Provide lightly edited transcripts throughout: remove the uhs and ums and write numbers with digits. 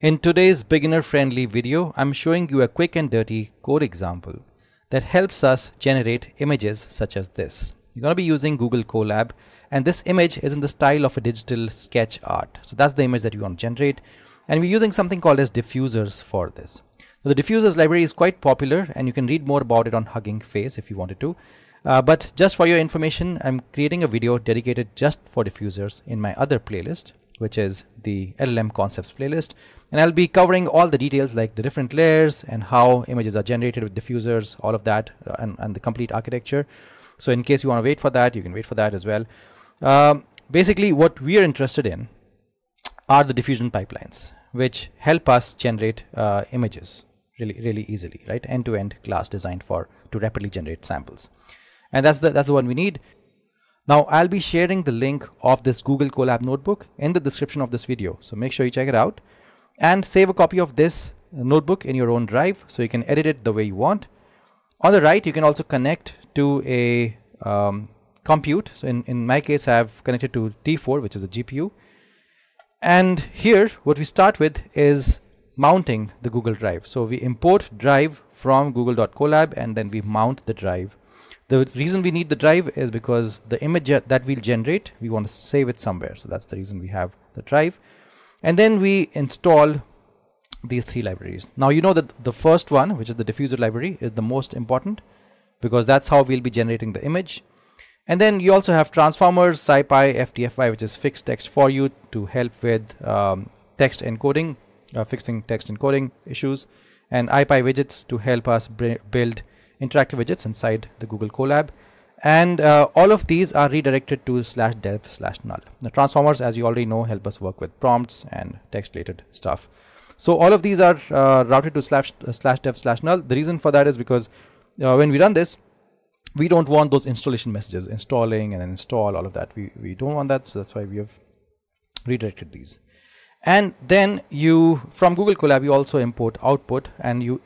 In today's beginner-friendly video, I'm showing you a quick and dirty code example that helps us generate images such as this. You're going to be using Google Colab, and this image is in the style of a digital sketch art. So that's the image that you want to generate, and we're using something called as diffusers for this. So the diffusers library is quite popular, and you can read more about it on Hugging Face if you wanted to. But just for your information, I'm creating a video dedicated just for diffusers in my other playlist, which is the LLM concepts playlist. And I'll be covering all the details like the different layers and how images are generated with diffusers, all of that, and the complete architecture. So in case you want to wait for that, you can wait for that as well. Basically, what we are interested in are the diffusion pipelines, which help us generate images really easily, right? End-to-end class designed to rapidly generate samples. And that's the one we need. Now I'll be sharing the link of this Google Colab notebook in the description of this video. So make sure you check it out and save a copy of this notebook in your own drive so you can edit it the way you want. On the right, you can also connect to a compute. So in my case, I've connected to T4, which is a GPU. And here, what we start with is mounting the Google Drive. So we import drive from google.colab and then we mount the drive. The reason we need the drive is because the image that we'll generate, we want to save it somewhere. So that's the reason we have the drive. And then we install these three libraries. Now, you know that the first one, which is the diffuser library, is the most important because that's how we'll be generating the image. And then you also have Transformers, SciPy, FTFY, which is fixed text for you to help with text encoding, fixing text encoding issues, and IPy widgets to help us build interactive widgets inside the Google Colab. And all of these are redirected to /dev/null. The Transformers, as you already know, help us work with prompts and text related stuff. So all of these are routed to /dev/null. The reason for that is because when we run this, we don't want those installation messages, installing and then install, all of that. We don't want that. So that's why we have redirected these. And then you, from Google Colab, you also import output and you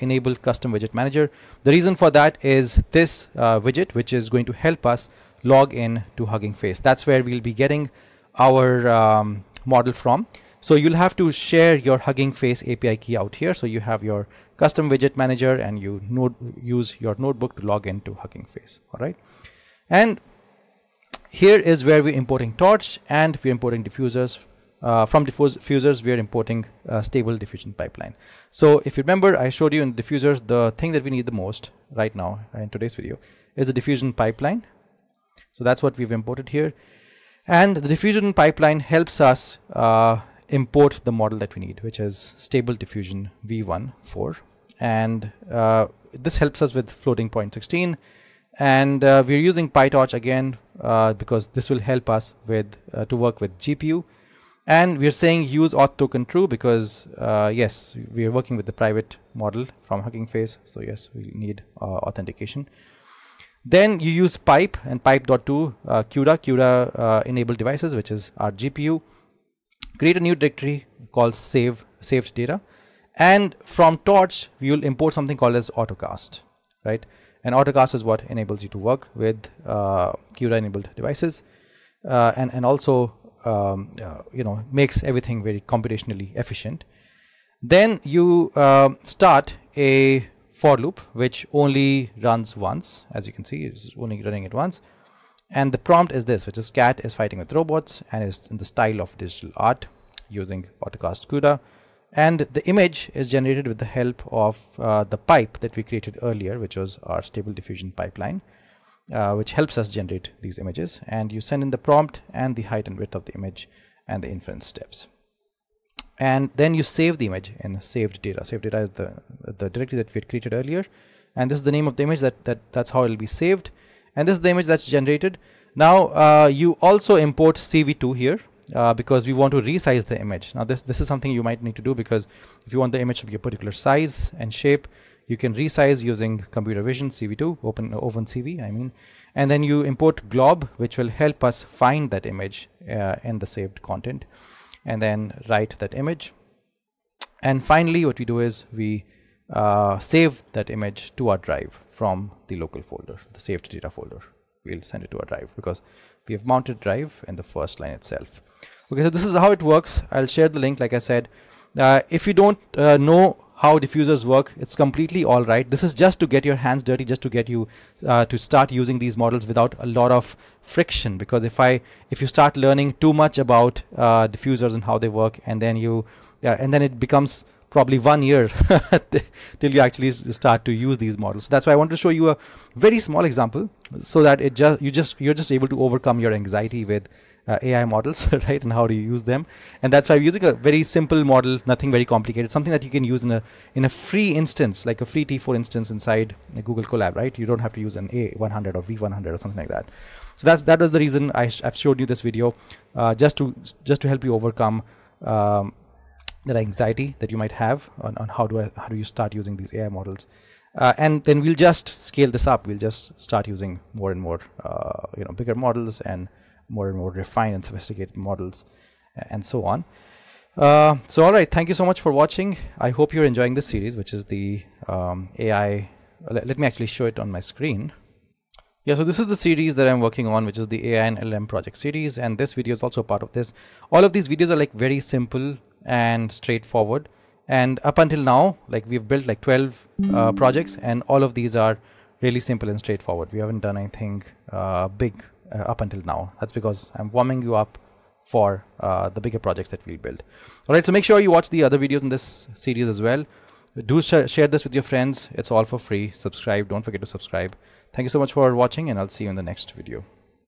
enable custom widget manager. The reason for that is this widget, which is going to help us log in to Hugging Face. That's where we'll be getting our model from. So you'll have to share your Hugging Face API key out here. So you have your custom widget manager and you use your notebook to log into Hugging Face. All right. And here is where we're importing Torch and we're importing diffusers. From diffusers, we are importing a stable diffusion pipeline. So if you remember, I showed you in diffusers, the thing that we need the most right now in today's video is the diffusion pipeline. So that's what we've imported here. And the diffusion pipeline helps us import the model that we need, which is Stable Diffusion V1-4. And this helps us with floating point 16. And we're using PyTorch again, because this will help us with to work with GPU. And we're saying use auth token true because yes, we are working with the private model from Hugging Face. So yes, we need authentication. Then you use pipe and pipe.2 CUDA enabled devices, which is our GPU. Create a new directory called saved data. And from Torch, we will import something called as AutoCast, right? And AutoCast is what enables you to work with CUDA enabled devices and also you know, makes everything very computationally efficient. Then you start a for loop which only runs once. As you can see, it's only running it once, and the prompt is this, which is cat is fighting with robots and is in the style of digital art using AutoCast CUDA, and the image is generated with the help of the pipe that we created earlier, which was our stable diffusion pipeline, which helps us generate these images. And you send in the prompt and the height and width of the image and the inference steps. And then you save the image in saved data. Saved data is the directory that we had created earlier. And this is the name of the image that's how it'll be saved. And this is the image that's generated. Now you also import CV2 here because we want to resize the image. Now this is something you might need to do because if you want the image to be a particular size and shape, you can resize using computer vision, CV2, OpenCV, I mean. And then you import glob, which will help us find that image in the saved content and then write that image. And finally, what we do is we save that image to our drive from the local folder, the saved data folder. We'll send it to our drive because we have mounted drive in the first line itself. Okay, so this is how it works. I'll share the link, like I said. If you don't know how diffusers work, it's completely all right. This is just to get your hands dirty, just to get you to start using these models without a lot of friction. Because if you start learning too much about diffusers and how they work, and then you it becomes probably 1 year till you actually start to use these models. So that's why I want to show you a very small example, so that it you're just able to overcome your anxiety with AI models, right? And how do you use them? And that's why I'm using a very simple model, nothing very complicated, something that you can use in a free instance, like a free T4 instance inside Google Colab, right? You don't have to use an A100 or V100 or something like that. So that was the reason I've showed you this video, just to help you overcome that anxiety that you might have on how do you start using these AI models. And then we'll just scale this up. We'll just start using more and more bigger models and more refined and sophisticated models and so on. So all right, thank you so much for watching. I hope you're enjoying this series, which is the AI. Let me actually show it on my screen. Yeah, so this is the series that I'm working on, which is the AI and LM project series, and this video is also part of this. All of these videos are like very simple and straightforward, and up until now, like, we've built like 12 projects, and all of these are really simple and straightforward. We haven't done anything big up until now. That's because I'm warming you up for the bigger projects that we'll build. All right, so make sure you watch the other videos in this series as well. Do share this with your friends. It's all for free. Subscribe. Don't forget to subscribe. Thank you so much for watching, and I'll see you in the next video.